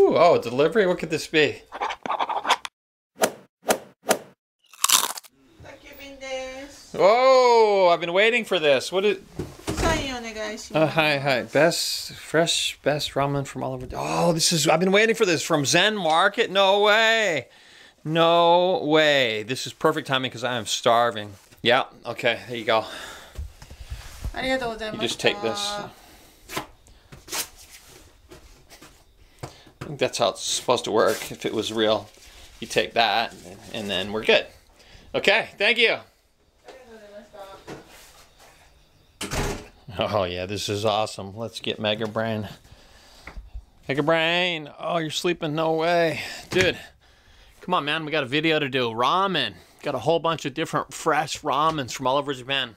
Ooh, oh, delivery? What could this be? Whoa, I've been waiting for this. What is... hi. Best ramen from all over. Oh, this is... I've been waiting for this from Zen Market. No way. No way. This is perfect timing because I am starving. Yeah, okay. There you go. You just take this. I think that's how it's supposed to work. If it was real, you take that and then we're good. Okay, thank you. Oh yeah, this is awesome. Let's get MegaBrain. MegaBrain! Oh, you're sleeping? No way. Dude, come on, man. We got a video to do. Ramen. Got a whole bunch of different fresh ramens from all over Japan.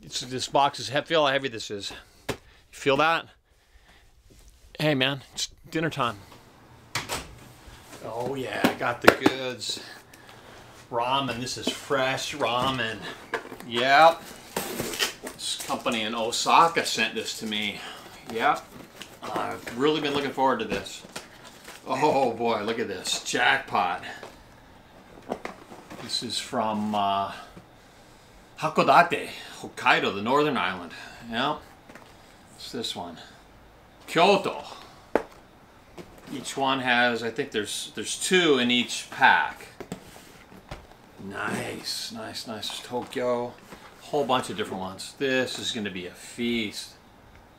This box is heavy. Feel how heavy this is. You feel that? Hey, man, it's dinner time. Oh yeah, I got the goods. Ramen. This is fresh ramen. Yep. This company in Osaka sent this to me. Yep. I've really been looking forward to this. Oh boy, look at this. Jackpot. This is from Hakodate, Hokkaido, the northern island. Yep. It's this one. Kyoto. Each one has, I think there's two in each pack. Nice, nice, nice. Tokyo. Whole bunch of different ones. This is going to be a feast.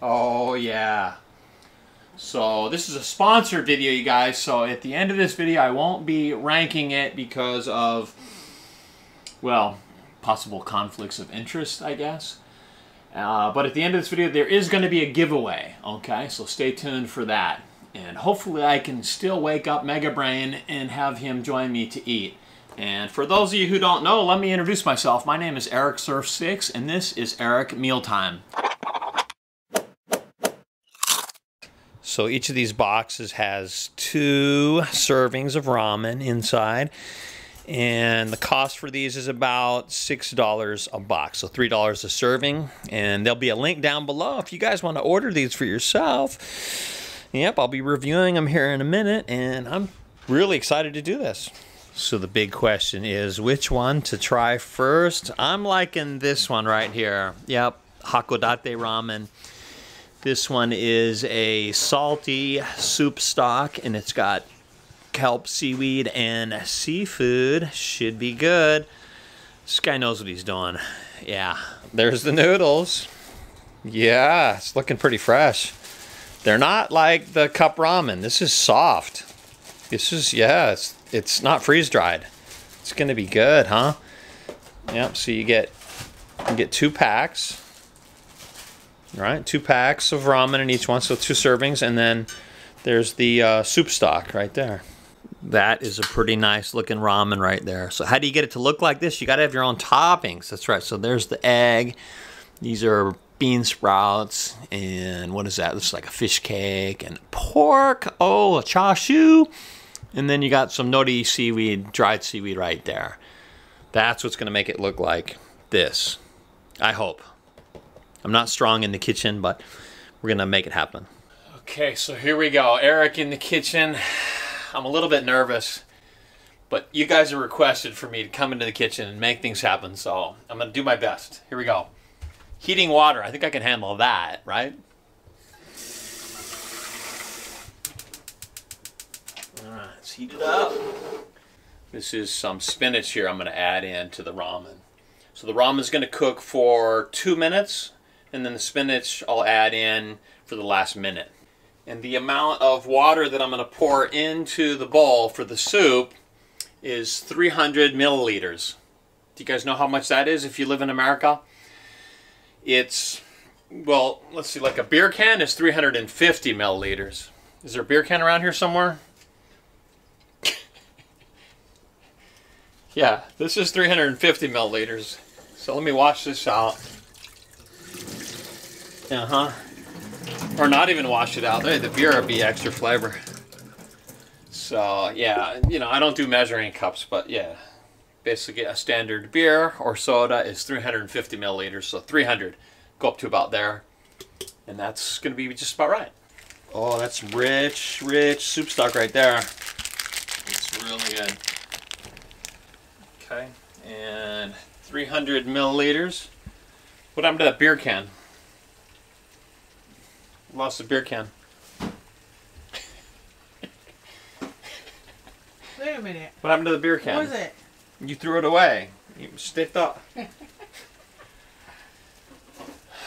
Oh yeah. So this is a sponsored video, you guys. So at the end of this video, I won't be ranking it because of, well, possible conflicts of interest, I guess. But at the end of this video, there is going to be a giveaway. Okay, so stay tuned for that. And hopefully I can still wake up MegaBrain and have him join me to eat. And for those of you who don't know, let me introduce myself. My name is Eric Surf Six, and this is Eric Meal Time. So each of these boxes has 2 servings of ramen inside, and the cost for these is about $6 a box, so $3 a serving. And there'll be a link down below if you guys want to order these for yourself. Yep, I'll be reviewing them here in a minute, and I'm really excited to do this. So the big question is, which one to try first? I'm liking this one right here. Yep, Hakodate ramen. This one is a salty soup stock, and it's got kelp, seaweed, and seafood. Should be good. This guy knows what he's doing. Yeah, there's the noodles. Yeah, it's looking pretty fresh. They're not like the cup ramen. This is soft. This is, yeah, it's not freeze-dried. It's gonna be good, huh? Yep, so you get 2 packs, right? 2 packs of ramen in each one, so 2 servings, and then there's the soup stock right there. That is a pretty nice looking ramen right there. So how do you get it to look like this? You gotta have your own toppings, that's right. So there's the egg, these are bean sprouts, and what is that? This is like a fish cake, and pork, oh, a chashu. And then you got some nori seaweed, dried seaweed right there. That's what's gonna make it look like this, I hope. I'm not strong in the kitchen, but we're gonna make it happen. Okay, so here we go, Eric in the kitchen. I'm a little bit nervous, but you guys are requested for me to come into the kitchen and make things happen, so I'm gonna do my best. Here we go. Heating water, I think I can handle that, right? Alright, let's heat it up. This is some spinach here I'm going to add in to the ramen. So the ramen is going to cook for 2 minutes, and then the spinach I'll add in for the last minute. And the amount of water that I'm going to pour into the bowl for the soup is 300 milliliters. Do you guys know how much that is if you live in America? It's, well, let's see, like a beer can is 350 milliliters. Is there a beer can around here somewhere? Yeah, this is 350 milliliters. So let me wash this out. Or not even wash it out. The beer would be extra flavor. So, yeah, you know, I don't do measuring cups, but yeah. Basically, a standard beer or soda is 350 milliliters, so 300. Go up to about there, and that's going to be just about right. Oh, that's rich, rich soup stock right there. It's really good. Okay, and 300 milliliters. What happened to that beer can? Lost the beer can. Wait a minute. What happened to the beer can? What was it? You threw it away. You stiffed up.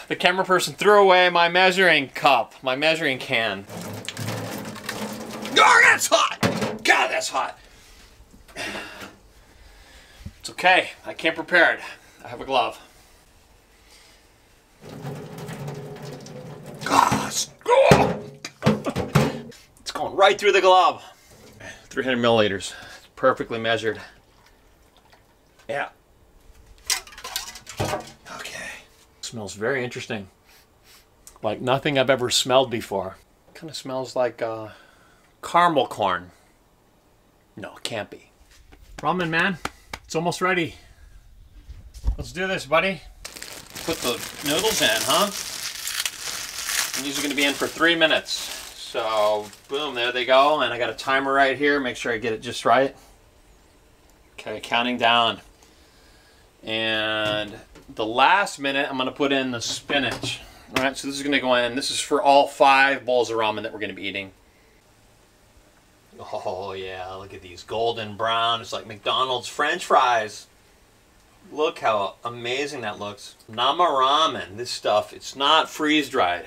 The camera person threw away my measuring cup, my measuring can. Oh, that's hot! God, that's hot! It's okay. I came prepared. I have a glove. God, it's going right through the glove. 300 milliliters. It's perfectly measured. Yeah. Smells very interesting, like nothing I've ever smelled before. Kind of smells like caramel corn. No, it can't be. Ramen, man, it's almost ready. Let's do this, buddy. Put the noodles in, huh? And these are going to be in for 3 minutes. So, boom, there they go. And I got a timer right here. Make sure I get it just right. Okay, counting down. And the last minute, I'm going to put in the spinach. All right, so this is going to go in. This is for all 5 bowls of ramen that we're going to be eating. Oh, yeah, look at these. Golden brown. It's like McDonald's French fries. Look how amazing that looks. Nama ramen. This stuff, it's not freeze-dried.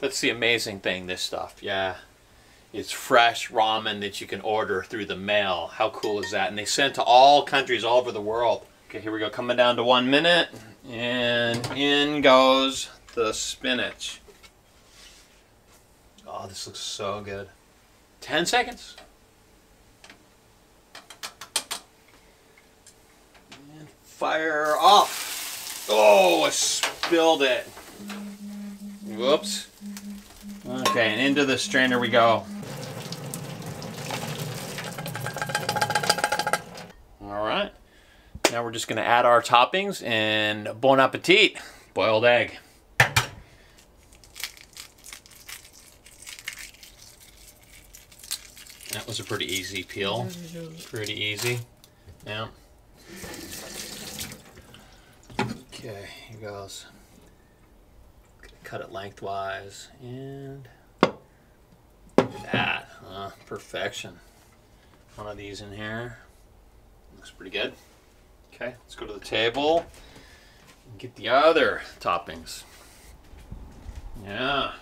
That's the amazing thing, this stuff. Yeah, it's fresh ramen that you can order through the mail. How cool is that? And they send to all countries all over the world. Okay, here we go, coming down to 1 minute, and in goes the spinach. Oh, this looks so good. 10 seconds. And fire off. Oh, I spilled it. Whoops. Okay, and into the strainer we go. All right. Now we're just going to add our toppings and bon appetit, boiled egg. That was a pretty easy peel. Pretty easy. Yeah. Okay, here goes. Cut it lengthwise and that. Perfection. One of these in here. Looks pretty good. Okay, let's go to the table and get the other toppings. Yeah.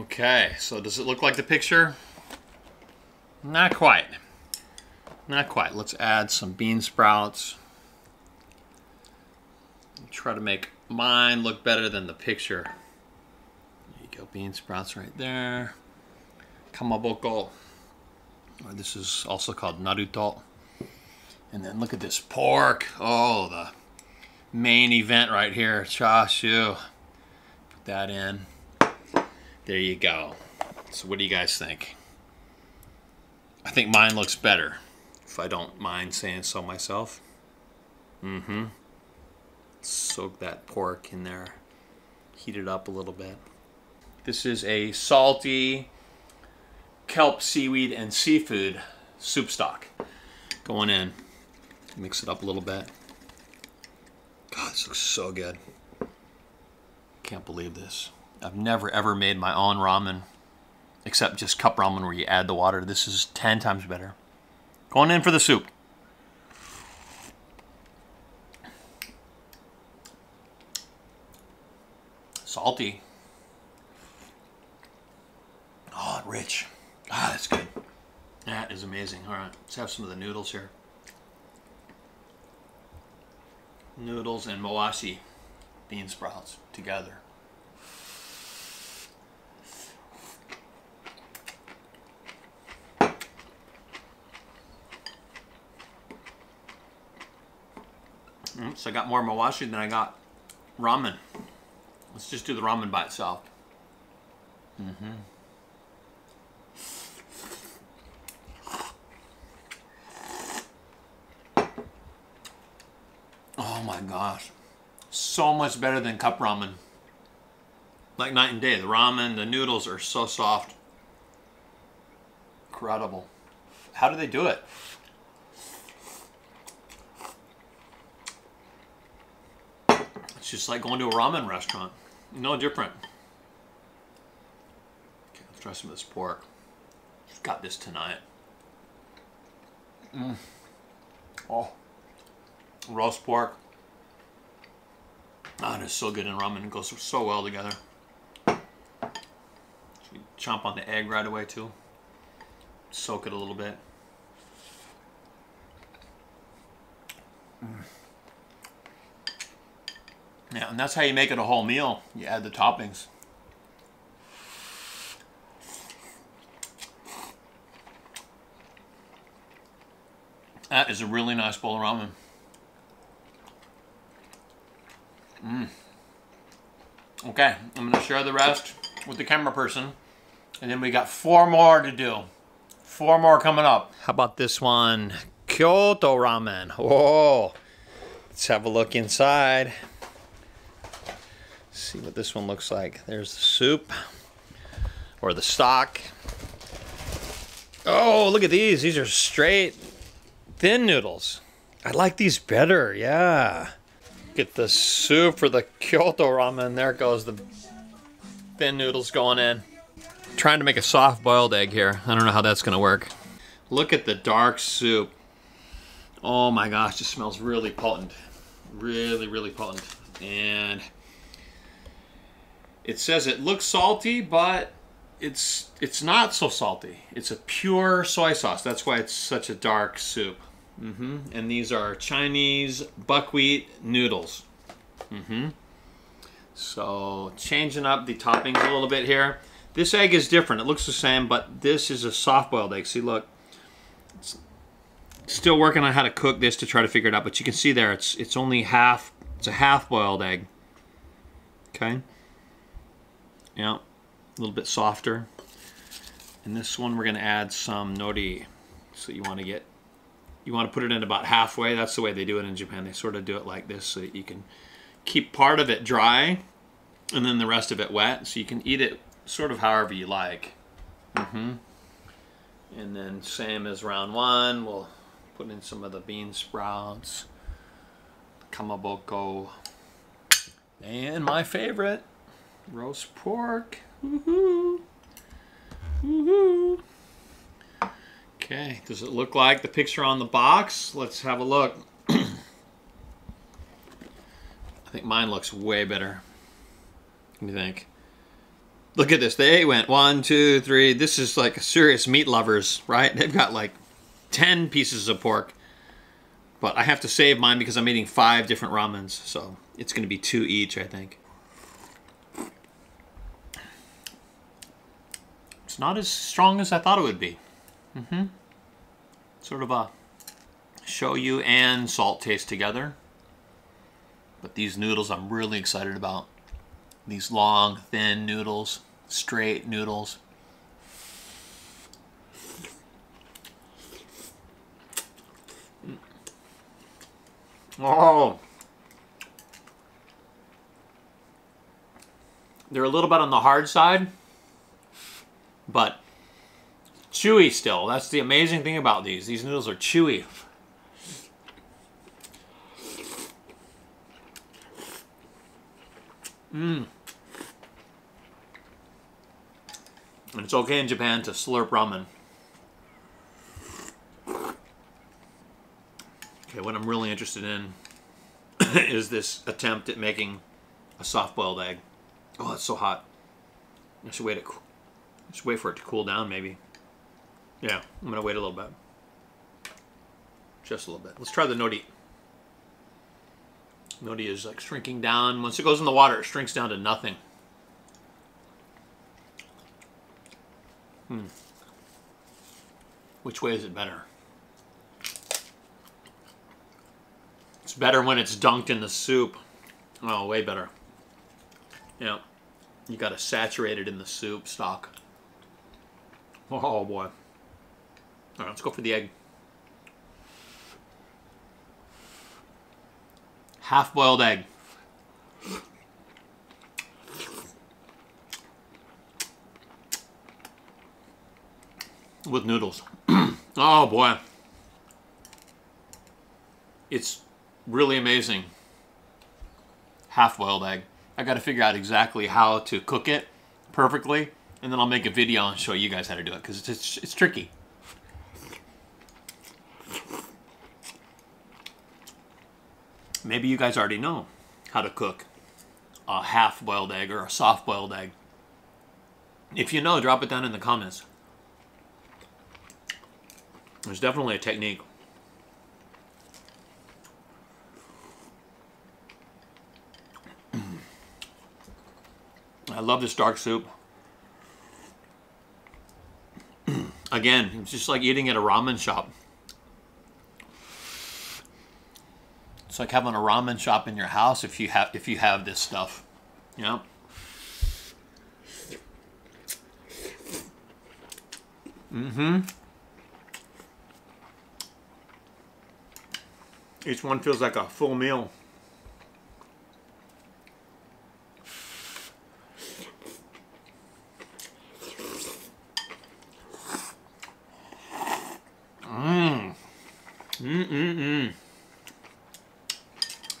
Okay, so does it look like the picture? Not quite. Not quite. Let's add some bean sprouts. Try to make mine look better than the picture. There you go, bean sprouts right there. Kamaboko. This is also called naruto. And then look at this pork. Oh, the main event right here. Chashu. Put that in. There you go. So what do you guys think? I think mine looks better, if I don't mind saying so myself. Mm-hmm. Soak that pork in there. Heat it up a little bit. This is a salty kelp, seaweed, and seafood soup stock. Going in. Mix it up a little bit. God, this looks so good. Can't believe this. I've never ever made my own ramen, except just cup ramen where you add the water. This is 10 times better. Going in for the soup. Salty. Oh, rich. Ah, that's good. That is amazing. All right, let's have some of the noodles here. Noodles and mowashi bean sprouts together. So I got more mowashi than I got ramen. Let's just do the ramen by itself. Mm-hmm. Oh my gosh, so much better than cup ramen. like night and day. The ramen, the noodles are so soft. Incredible. How do they do it? It's just like going to a ramen restaurant. No different. Okay, let's try some of this pork. Just got this tonight. Mm. Oh. Roast pork. Ah, oh, it is so good in ramen. It goes so well together. You chomp on the egg right away too. Soak it a little bit. Mm. Yeah, and that's how you make it a whole meal. You add the toppings. That is a really nice bowl of ramen. Mm. Okay, I'm gonna share the rest with the camera person, and then we got 4 more to do. 4 more coming up. How about this one? Kyoto ramen. Whoa. Let's have a look inside. See what this one looks like. There's the soup or the stock. Oh, look at these. These are straight thin noodles. I like these better, yeah. Get the soup for the Kyoto ramen. There goes the thin noodles going in. I'm trying to make a soft boiled egg here. I don't know how that's gonna work. Look at the dark soup. Oh my gosh, it smells really potent. Really, really potent. And it says it looks salty, but it's not so salty. It's a pure soy sauce. That's why it's such a dark soup. Mm-hmm. And these are Chinese buckwheat noodles. Mm-hmm. So changing up the toppings a little bit here. This egg is different. It looks the same, but this is a soft-boiled egg. See, look. It's still working on how to cook this to try to figure it out, but you can see there it's only half. It's a half-boiled egg. Okay. Yeah, a little bit softer. And this one we're going to add some nori. So you want to get. You want to put it in about halfway. That's the way they do it in Japan. They sort of do it like this so that you can keep part of it dry and then the rest of it wet. So you can eat it sort of however you like. Mm-hmm. And then same as round one, we'll put in some of the bean sprouts, kamaboko, and my favorite, roast pork. Woohoo! Woohoo! Okay, does it look like the picture on the box? Let's have a look. I think mine looks way better. What do you think? Look at this. They went 1, 2, 3. This is like serious meat lovers, right? They've got like 10 pieces of pork. But I have to save mine because I'm eating 5 different ramens. So it's going to be 2 each, I think. It's not as strong as I thought it would be. Mm-hmm. Sort of a shoyu and salt taste together. But these noodles I'm really excited about. These long, thin noodles, straight noodles. Oh! They're a little bit on the hard side, but chewy still. That's the amazing thing about these. These noodles are chewy. Mmm. And it's okay in Japan to slurp ramen. Okay, what I'm really interested in is this attempt at making a soft-boiled egg. Oh, it's so hot. I should wait. Just wait for it to cool down, maybe. Yeah, I'm gonna wait a little bit. Just a little bit. Let's try the nori. Nori is like shrinking down. Once it goes in the water, it shrinks down to nothing. Hmm. Which way is it better? It's better when it's dunked in the soup. Oh, way better. Yeah, you gotta saturate it in the soup stock. Oh boy. All right, let's go for the egg. Half-boiled egg. with noodles. Oh boy. It's really amazing. Half boiled egg. I gotta figure out exactly how to cook it perfectly, and then I'll make a video and show you guys how to do it, because it's tricky. Maybe you guys already know how to cook a half boiled egg or a soft boiled egg. If you know, drop it down in the comments. There's definitely a technique. I love this dark soup. Again, it's just like eating at a ramen shop. It's like having a ramen shop in your house if you have this stuff, you know. Mm-hmm. Each one feels like a full meal.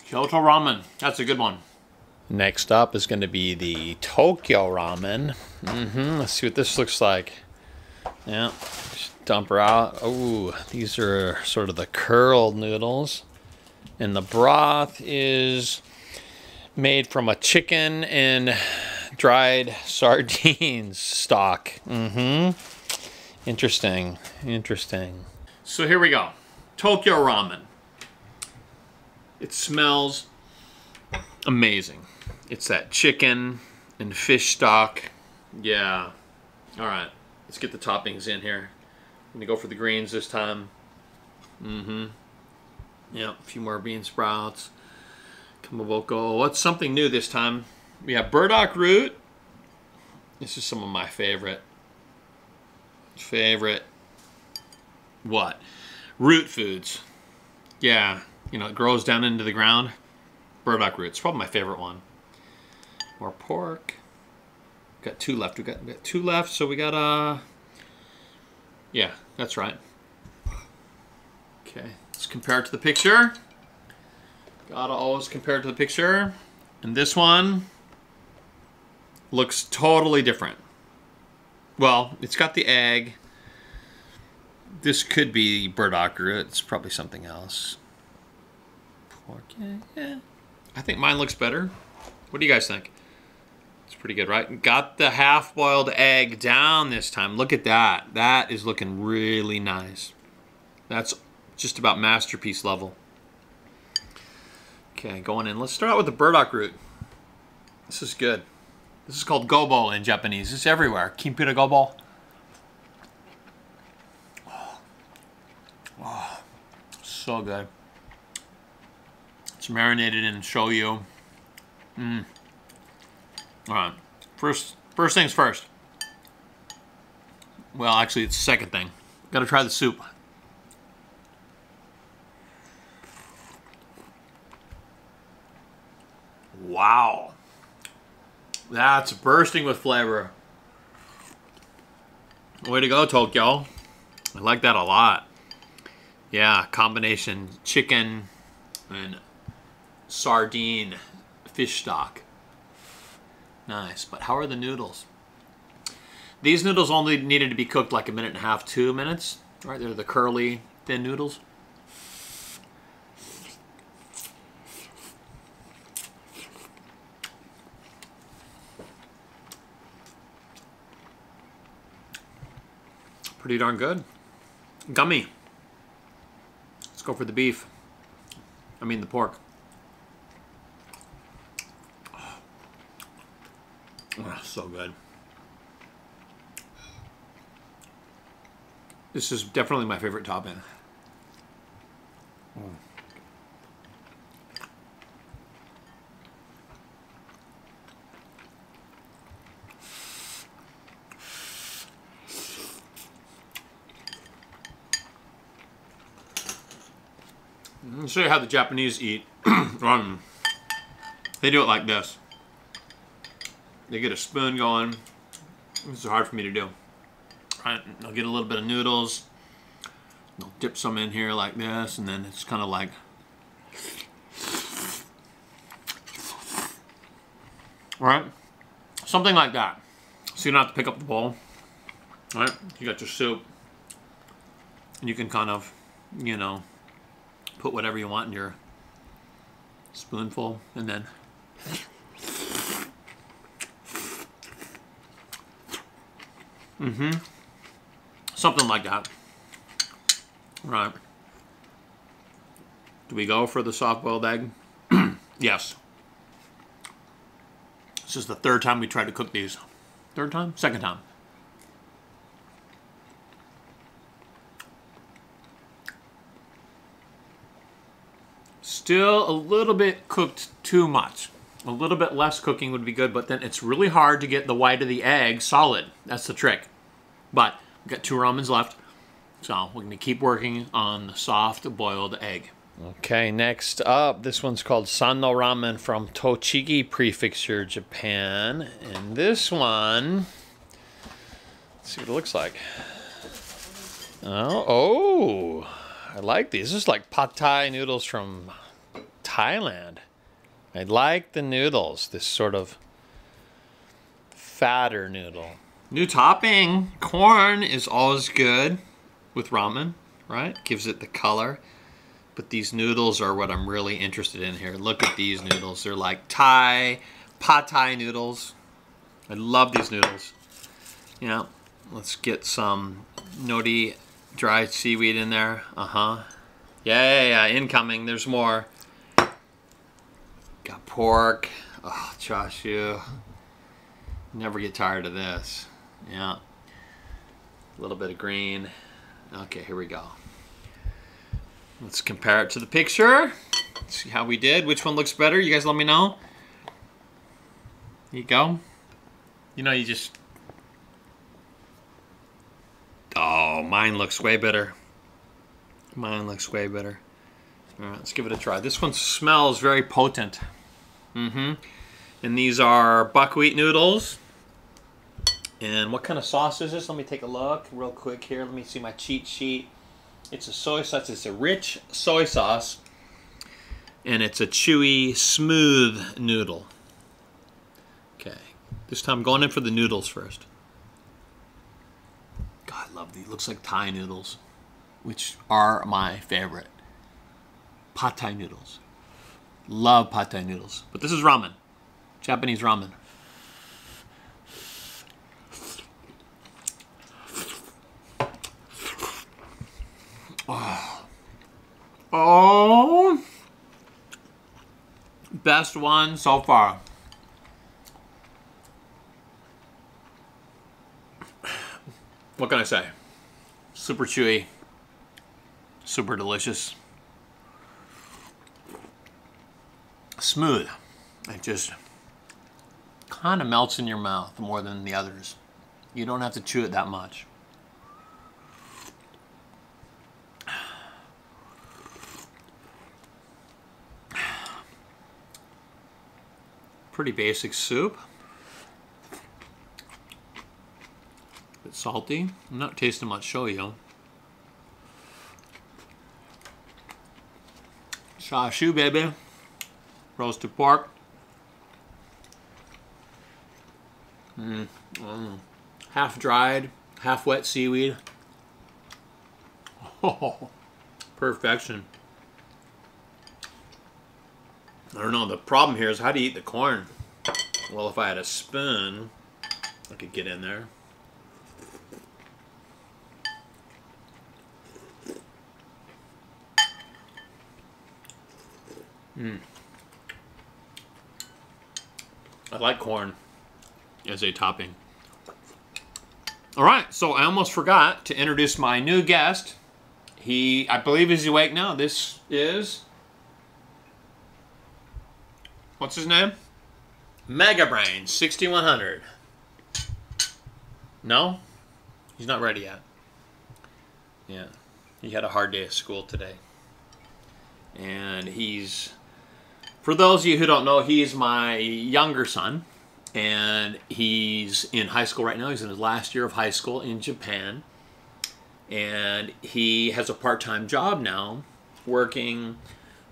Kyoto ramen. That's a good one. Next up is going to be the Tokyo ramen. Mm-hmm. Let's see what this looks like. Yeah. Just dump her out. Oh, these are sort of the curled noodles. And the broth is made from a chicken and dried sardines stock. Mm-hmm. Interesting. Interesting. So here we go. Tokyo ramen. It smells amazing. It's that chicken and fish stock. Yeah. All right. Let's get the toppings in here. I'm going to go for the greens this time. Mm-hmm. Yeah, a few more bean sprouts. Kamaboko. What's something new this time? We have burdock root. This is some of my favorite. What? Root foods. Yeah. You know, it grows down into the ground. Burdock roots, probably my favorite one. More pork. Got two left. We got two left, so we got yeah, that's right. Okay, let's compare it to the picture. Gotta always compare it to the picture. And this one looks totally different. Well, it's got the egg. This could be burdock root. It's probably something else. Okay, yeah. I think mine looks better. What do you guys think? It's pretty good, right? Got the half-boiled egg down this time. Look at that. That is looking really nice. That's just about masterpiece level. Okay, going in. Let's start out with the burdock root. This is good. This is called gobo in Japanese. It's everywhere. Kimura gobo. Oh. Oh, so good. Marinated in shoyu. Mm. All right. First things first. Well, actually, it's the second thing. Got to try the soup. Wow. That's bursting with flavor. Way to go, Tokyo. I like that a lot. Yeah, combination chicken and sardine fish stock. Nice. But how are the noodles? These noodles only needed to be cooked like a minute and a half, 2 minutes. Right, they're the curly thin noodles. Pretty darn good. Gummy. Let's go for the beef. I mean the pork. Oh, so good. This is definitely my favorite topping. Mm. I'll show you how the Japanese eat. They do it like this. They get a spoon going. This is hard for me to do. I'll get a little bit of noodles. I'll dip some in here like this, and then it's kind of like, all right, something like that. So you don't have to pick up the bowl. All right, you got your soup, and you can kind of, you know, put whatever you want in your spoonful, and then. Something like that. Right. Do we go for the soft-boiled egg? Yes. This is the third time we tried to cook these. Third time? Second time. Still a little bit cooked too much. A little bit less cooking would be good, but then it's really hard to get the white of the egg solid. That's the trick. But we've got two ramens left, so we're going to keep working on the soft-boiled egg. Okay, next up, this one's called Sano Ramen from Tochigi Prefecture, Japan. And this one, let's see what it looks like. Oh, I like these. This is like pad thai noodles from Thailand. I like the noodles, this sort of fatter noodle. New topping, corn is always good with ramen, right? Gives it the color. But these noodles are what I'm really interested in here. Look at these noodles. They're like Thai, pad thai noodles. I love these noodles. You know, let's get some nori, dried seaweed in there. Yeah, incoming. There's more. Got pork. Oh, Josh, you never get tired of this. Yeah. A little bit of green. Okay, here we go. Let's compare it to the picture. Let's see how we did. Which one looks better? You guys let me know. Here you go. You know, you just... Oh, mine looks way better. Mine looks way better. All right, let's give it a try. This one smells very potent. And these are buckwheat noodles. And what kind of sauce is this? Let me take a look real quick here. Let me see my cheat sheet. It's a soy sauce. It's a rich soy sauce, and it's a chewy, smooth noodle. Okay, this time I'm going in for the noodles first. God, I love these. Looks like Thai noodles, which are my favorite. Pad Thai noodles. Love pad Thai noodles. But this is ramen, Japanese ramen. Oh, best one so far. What can I say? Super chewy, super delicious, smooth. It just kind of melts in your mouth more than the others. You don't have to chew it that much. Pretty basic soup. A bit salty. I'm not tasting much shoyu. Chashu, baby. Roasted pork. Half dried, half wet seaweed. Oh, perfection. I don't know, the problem here is how do you eat the corn? Well, if I had a spoon, I could get in there. I like corn as a topping. All right, so I almost forgot to introduce my new guest. He, I believe, is awake now. This is... What's his name? MegaBrain 6100. No? He's not ready yet. Yeah. He had a hard day of school today. And he's... For those of you who don't know, he's my younger son. and he's in high school right now. He's in his last year of high school in Japan, and he has a part-time job now working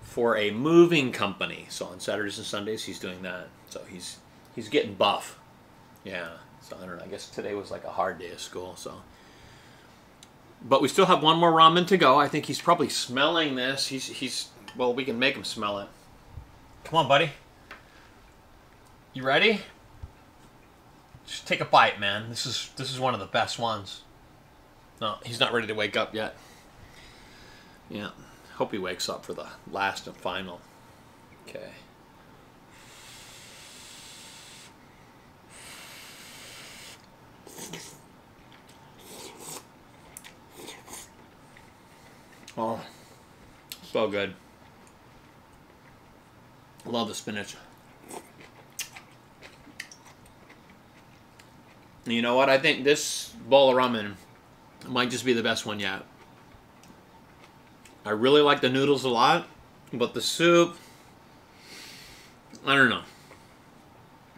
for a moving company. So on Saturdays and Sundays he's doing that. So he's getting buff. Yeah, so I don't know, I guess today was like a hard day of school. So, but we still have one more ramen to go. I think he's probably smelling this. He's well, we can make him smell it. Come on, buddy. You ready? Just take a bite, man. This is one of the best ones. No, he's not ready to wake up yet. Yeah, hope he wakes up for the last and final. Okay. Oh, so good. Love the spinach. You know what? I think this bowl of ramen might just be the best one yet. I really like the noodles a lot, but the soup, I don't know.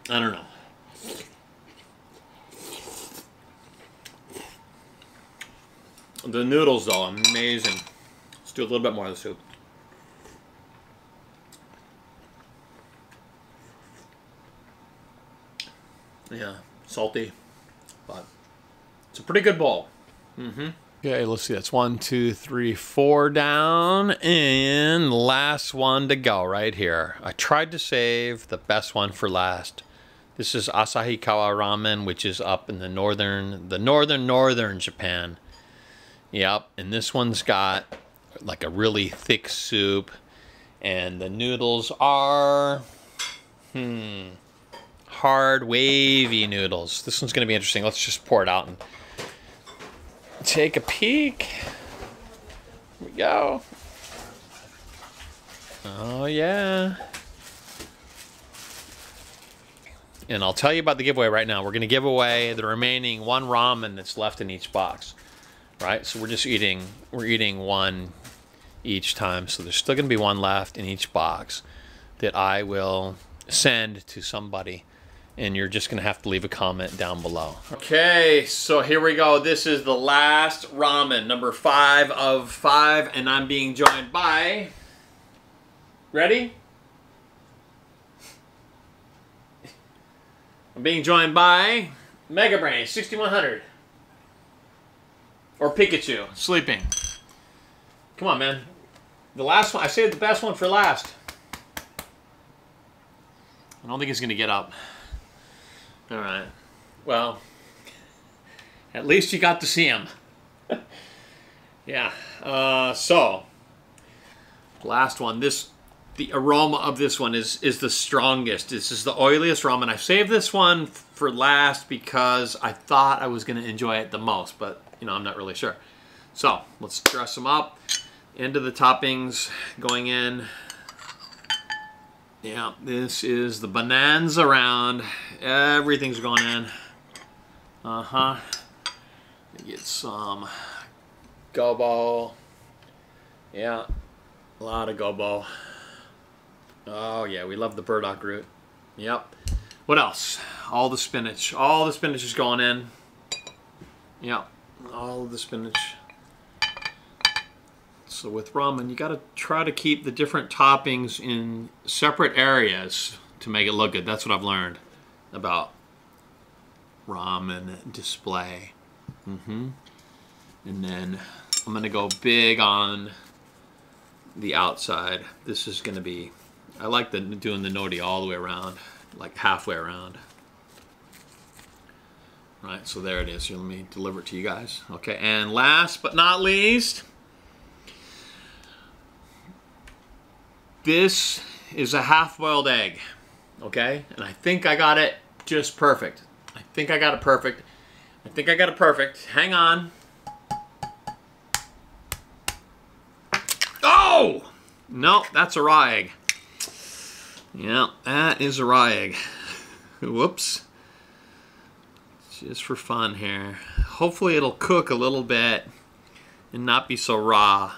I don't know. The noodles, though, amazing. Let's do a little bit more of the soup. Yeah, salty, but it's a pretty good bowl. Mm-hmm. Okay, let's see. That's 1, 2, 3, 4 down, and last one to go right here. I tried to save the best one for last. This is Asahikawa Ramen, which is up in the northern Japan. Yep, and this one's got like a really thick soup, and the noodles are hard, wavy noodles. This one's gonna be interesting. Let's just pour it out and take a peek. Here we go. Oh yeah. And I'll tell you about the giveaway right now. We're gonna give away the remaining one ramen that's left in each box. Right, so we're eating one each time, so there's still gonna be one left in each box that I will send to somebody, and you're just gonna have to leave a comment down below. Okay, so here we go. This is the last ramen, number 5 of 5, and I'm being joined by, ready? I'm being joined by MegaBrain 6100. Or Pikachu, sleeping. Come on, man. The last one, I saved the best one for last. I don't think he's gonna get up. All right, well, at least you got to see him. Yeah, so, last one. The aroma of this one is the strongest. This is the oiliest ramen. I saved this one for last because I thought I was gonna enjoy it the most, but you know, I'm not really sure. So let's dress them up. Into the toppings going in. Yeah, this is the bonanza round. Everything's going in. Uh-huh. Get some gobo. Yeah, a lot of gobo. Oh yeah, we love the burdock root. Yep. What else? All the spinach. All the spinach is going in. Yeah. All of the spinach. So with ramen, you gotta try to keep the different toppings in separate areas to make it look good. That's what I've learned about ramen display. Mm-hmm. And then I'm gonna go big on the outside. This is gonna be, I like doing the nori all the way around, like halfway around. Right, so there it is. Let me deliver it to you guys. Okay, and last but not least, this is a half-boiled egg. Okay, and I think I got it just perfect. I think I got it perfect. I think I got it perfect. Hang on. Oh! No, that's a raw egg. Yeah, that is a raw egg. Whoops. Just for fun here. Hopefully it'll cook a little bit and not be so raw.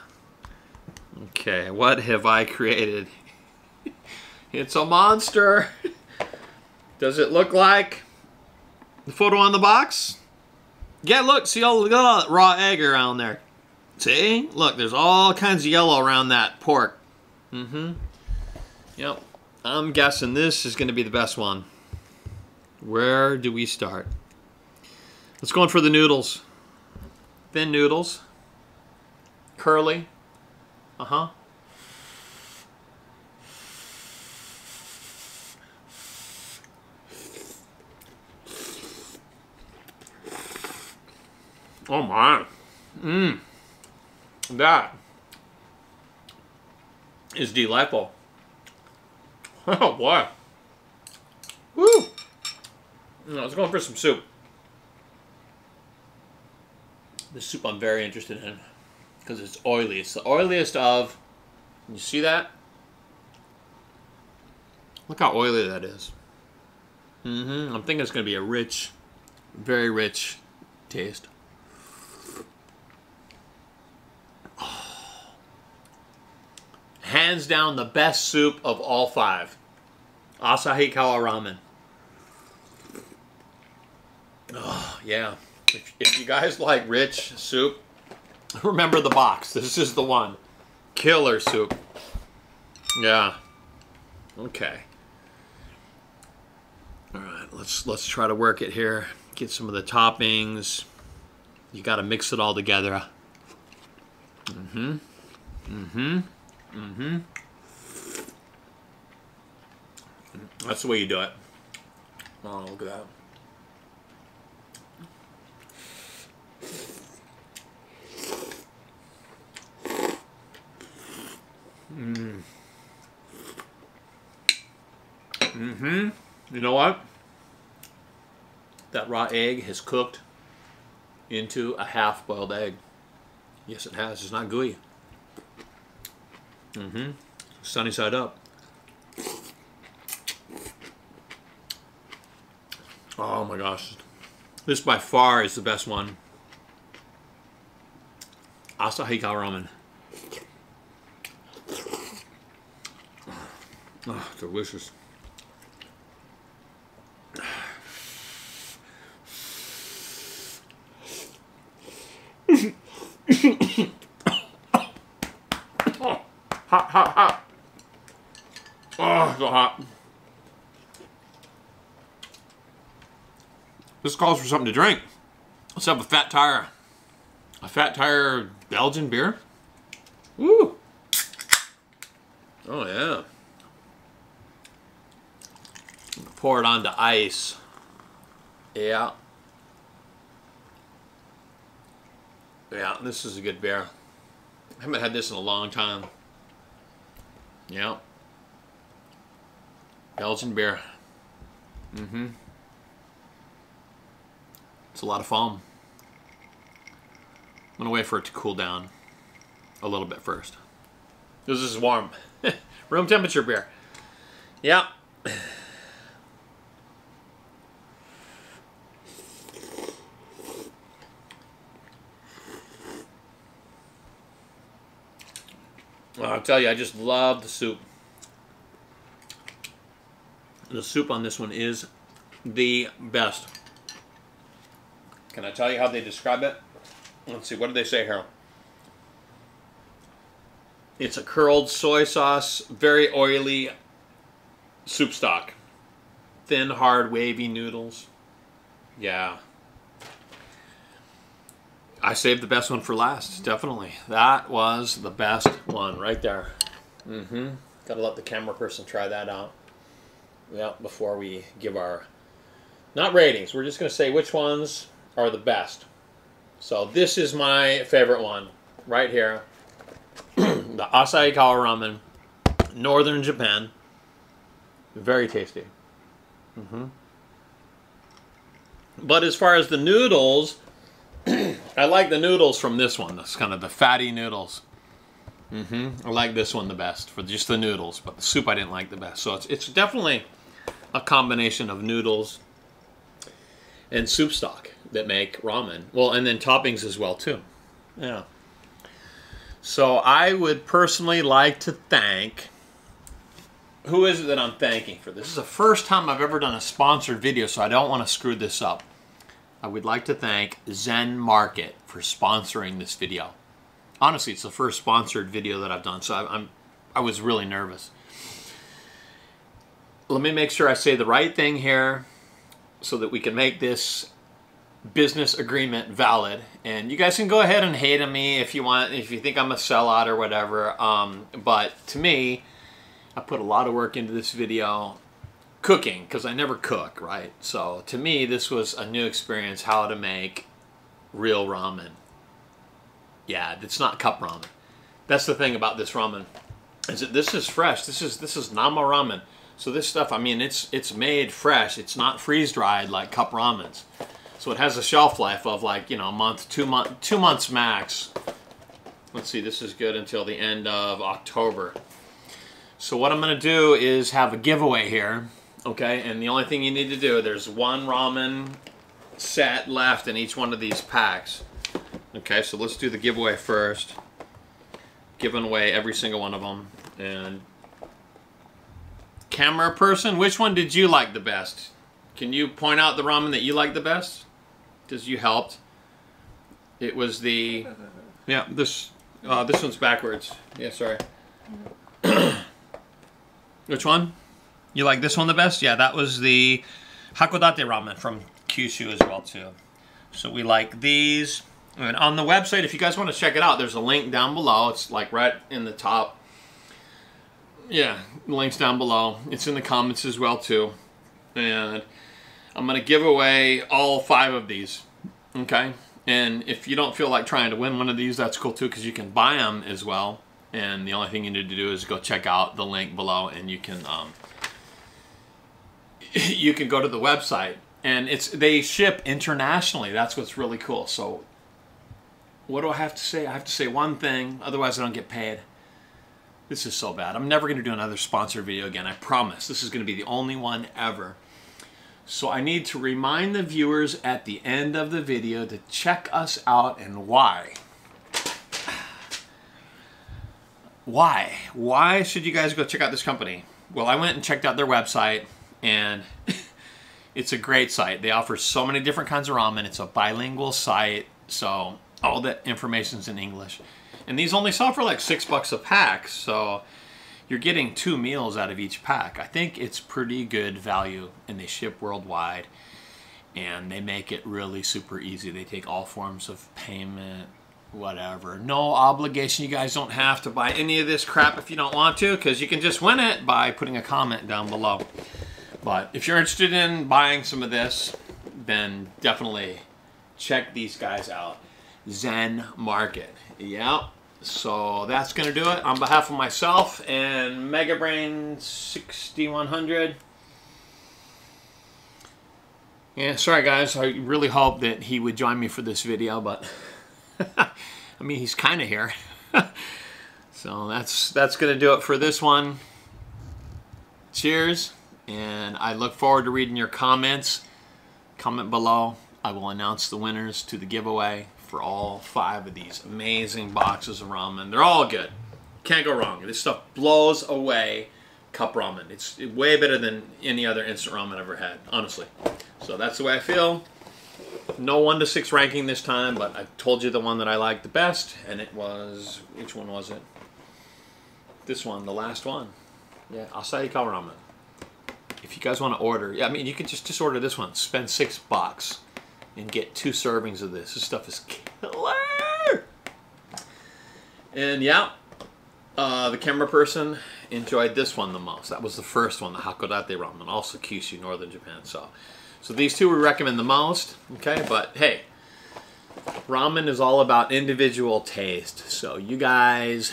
Okay, what have I created? It's a monster. Does it look like the photo on the box? Yeah, look, see all the raw egg around there. See? Look, there's all kinds of yellow around that pork. Mm-hmm. Yep. I'm guessing this is going to be the best one. Where do we start? Let's go in for the noodles. Thin noodles. Curly. Uh-huh. Oh my. Mmm. That is delightful. Oh boy. Woo! I was going for some soup. This soup I'm very interested in because it's oily. It's the oiliest of. You see that? Look how oily that is. Mm-hmm. I'm thinking it's going to be a rich, very rich taste. Hands down the best soup of all five. Asahikawa ramen. Oh, yeah. If you guys like rich soup, remember the box. This is the one. Killer soup. Yeah. Okay. All right, let's try to work it here. Get some of the toppings. You got to mix it all together. Mm-hmm. Mm-hmm. Mm-hmm. That's the way you do it. Oh, look at that. Mm. Mm-hmm. You know what? That raw egg has cooked into a half-boiled egg. Yes, it has. It's not gooey. Mm-hmm. Sunny side up. Oh my gosh. This by far is the best one. Asahikawa ramen. Oh, delicious. Hot, hot, hot. Oh, so hot. This calls for something to drink. Let's have a Fat Tire. A Fat Tire Belgian beer. Woo. Oh, yeah. Pour it onto ice. Yeah. Yeah, this is a good beer. I haven't had this in a long time. Yeah. Belgian beer. Mm-hmm. It's a lot of foam. I'm gonna wait for it to cool down a little bit first. This is warm. Room temperature beer. Yeah. I'll tell you, I just love the soup. The soup on this one is the best. Can I tell you how they describe it? Let's see, what do they say here? It's a curled soy sauce, very oily soup stock. Thin, hard, wavy noodles. Yeah. I saved the best one for last, definitely. That was the best one right there. Mm-hmm. Gotta let the camera person try that out. Yeah, before we give our, not ratings, we're just gonna say which ones are the best. So this is my favorite one, right here. The Asahikawa ramen, Northern Japan. Very tasty. Mm-hmm. But as far as the noodles, I like the noodles from this one. That's kind of the fatty noodles. Mm-hmm. I like this one the best for just the noodles, but the soup I didn't like the best. So it's definitely a combination of noodles and soup stock that make ramen. Well, and then toppings as well too. Yeah. So I would personally like to thank Who is it that I'm thanking for this? This is the first time I've ever done a sponsored video, so I don't want to screw this up. I would like to thank Zen Market for sponsoring this video. Honestly, it's the first sponsored video that I've done, so I was really nervous. Let me make sure I say the right thing here so that we can make this business agreement valid. And you guys can go ahead and hate on me if you want, if you think I'm a sellout or whatever. But to me, I put a lot of work into this video cooking, because I never cook, right? So to me, this was a new experience, how to make real ramen. Yeah, it's not cup ramen. That's the thing about this ramen, is that this is fresh. This is Nama ramen. So this stuff, I mean, it's made fresh. It's not freeze-dried like cup ramens. So it has a shelf life of like, you know, a month, 2 months, 2 months max. Let's see, this is good until the end of October. So what I'm gonna do is have a giveaway here, okay? And the only thing you need to do, there's one ramen set left in each one of these packs. Okay, so let's do the giveaway first. Giving away every single one of them. And camera person, which one did you like the best? Can you point out the ramen that you like the best? Because you helped. It was the, yeah, this one's backwards. Yeah, sorry. Which one? You like this one the best? Yeah, that was the Hakodate ramen from Kyushu as well too. So we like these. And on the website, if you guys want to check it out, there's a link down below. It's like right in the top. Yeah, links down below. It's in the comments as well too. And I'm going to give away all 5 of these. Okay? And if you don't feel like trying to win one of these, that's cool too, because you can buy them as well. And the only thing you need to do is go check out the link below, and you can go to the website. And they ship internationally. That's what's really cool. So what do I have to say? I have to say one thing, otherwise I don't get paid. This is so bad. I'm never going to do another sponsored video again. I promise. This is going to be the only one ever. So I need to remind the viewers at the end of the video to check us out and why. Why? Why should you guys go check out this company? Well, I went and checked out their website, and it's a great site. They offer so many different kinds of ramen. It's a bilingual site, so all that information's in English. And these only sell for like $6 a pack, so you're getting 2 meals out of each pack. I think it's pretty good value, and they ship worldwide, and they make it really super easy. They take all forms of payment, whatever. No obligation. You guys don't have to buy any of this crap if you don't want to, because you can just win it by putting a comment down below. But if you're interested in buying some of this, then definitely check these guys out. Zen Market. Yeah, so that's going to do it. On behalf of myself and MegaBrain 6100. Yeah, sorry guys. I really hoped that he would join me for this video, but I mean, he's kind of here. So that's going to do it for this one. Cheers. And I look forward to reading your comments. Comment below. I will announce the winners to the giveaway for all 5 of these amazing boxes of ramen. They're all good. Can't go wrong. This stuff blows away cup ramen. It's way better than any other instant ramen I've ever had, honestly. So that's the way I feel. No 1 to 6 ranking this time, but I told you the one that I liked the best, and it was, which one was it? This one, the last one. Yeah, Asahikawa ramen. If you guys want to order, yeah, I mean, you can just order this one. Spend $6 and get 2 servings of this. This stuff is killer! And yeah, the camera person enjoyed this one the most. That was the first one, the Hakodate ramen, also Kyushu, northern Japan. So these 2 we recommend the most, okay? But hey, ramen is all about individual taste. So you guys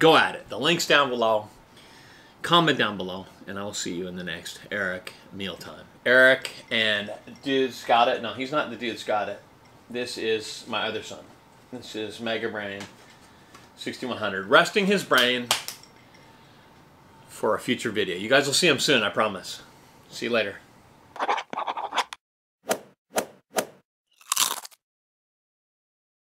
go at it. The link's down below. Comment down below, and I'll see you in the next Eric Meal Time. Eric and Dude's Got It. No, he's not the Dude's Got It. This is my other son. This is MegaBrain 6100. Resting his brain for a future video. You guys will see him soon, I promise. See you later.